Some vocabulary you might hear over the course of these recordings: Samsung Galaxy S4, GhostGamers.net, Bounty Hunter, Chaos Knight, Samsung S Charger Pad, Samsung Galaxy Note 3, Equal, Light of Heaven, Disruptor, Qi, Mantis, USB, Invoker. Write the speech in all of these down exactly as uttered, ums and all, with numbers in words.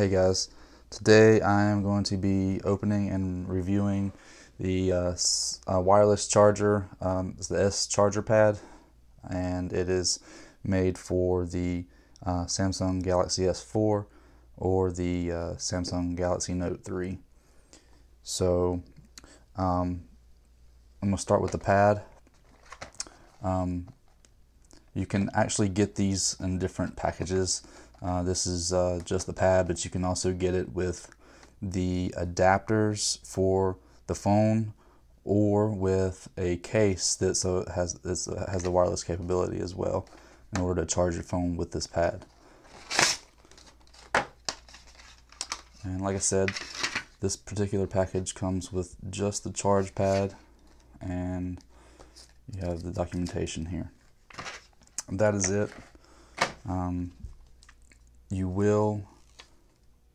Hey guys, today I am going to be opening and reviewing the uh, uh, wireless charger. Um, it's the S Charger Pad, and it is made for the uh, Samsung Galaxy S four or the uh, Samsung Galaxy Note three. So um, I'm going to start with the pad. Um, you can actually get these in different packages. Uh, this is uh, just the pad, but you can also get it with the adapters for the phone or with a case that so has, that's, uh, has the wireless capability as well in order to charge your phone with this pad. And like I said, this particular package comes with just the charge pad, and you have the documentation here. That is it. Um, you will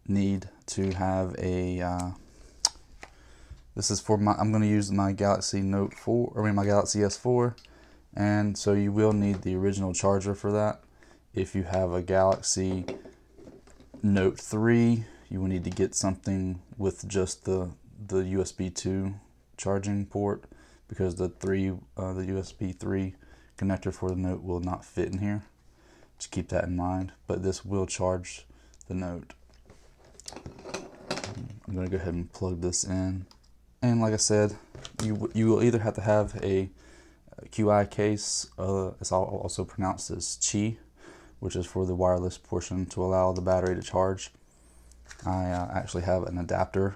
need to have a, uh, this is for my, I'm going to use my Galaxy Note four, or I mean my Galaxy S four, and so you will need the original charger for that. If you have a Galaxy Note three, you will need to get something with just the, the U S B two charging port, because the three, uh, the U S B three connector for the Note will not fit in here. Just keep that in mind, but this will charge the Note. I'm going to go ahead and plug this in, and like I said, you you will either have to have a Qi case. Uh, it's also pronounced as Qi, which is for the wireless portion to allow the battery to charge. I uh, actually have an adapter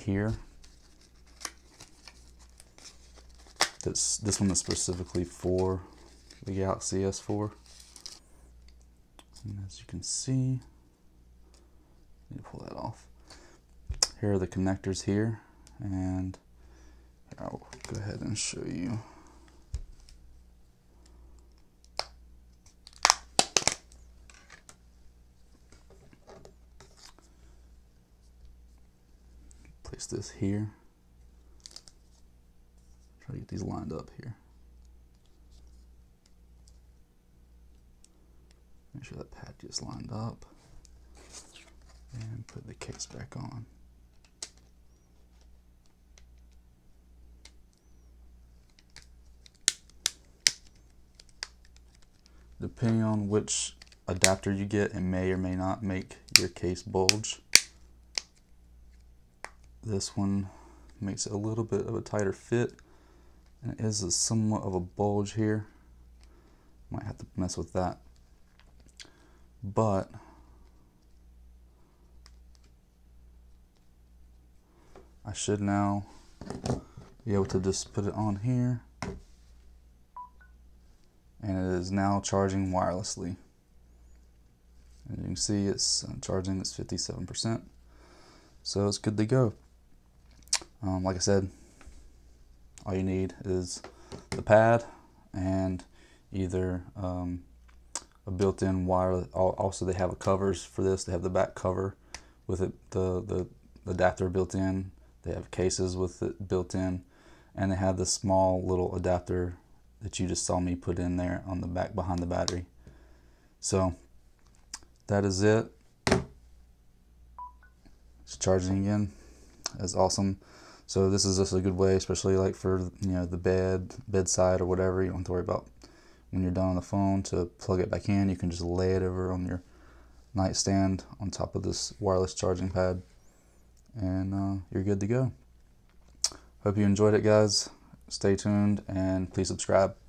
here. That's this one is specifically for the Galaxy S four. And as you can see, I need to pull that off. Here are the connectors here, and I'll go ahead and show you. Place this here. Try to get these lined up here. Make sure that pad gets lined up, and put the case back on. Depending on which adapter you get, it may or may not make your case bulge. This one makes it a little bit of a tighter fit, and it is a somewhat of a bulge here. Might have to mess with that. But I should now be able to just put it on here, and it is now charging wirelessly. And you can see it's charging, it's fifty-seven percent, so it's good to go. Um, like I said, all you need is the pad and either um, a built-in wire. Also, they have a covers for this. They have the back cover with it, the, the adapter built in. They have cases with it built in, and they have this small little adapter that you just saw me put in there on the back behind the battery. So that is it. It's charging again. That's awesome. So this is just a good way, especially like for, you know, the bed bedside or whatever. You don't have to worry about, when you're done on the phone, to plug it back in. You can just lay it over on your nightstand on top of this wireless charging pad, and uh, you're good to go. Hope you enjoyed it, guys. Stay tuned and please subscribe.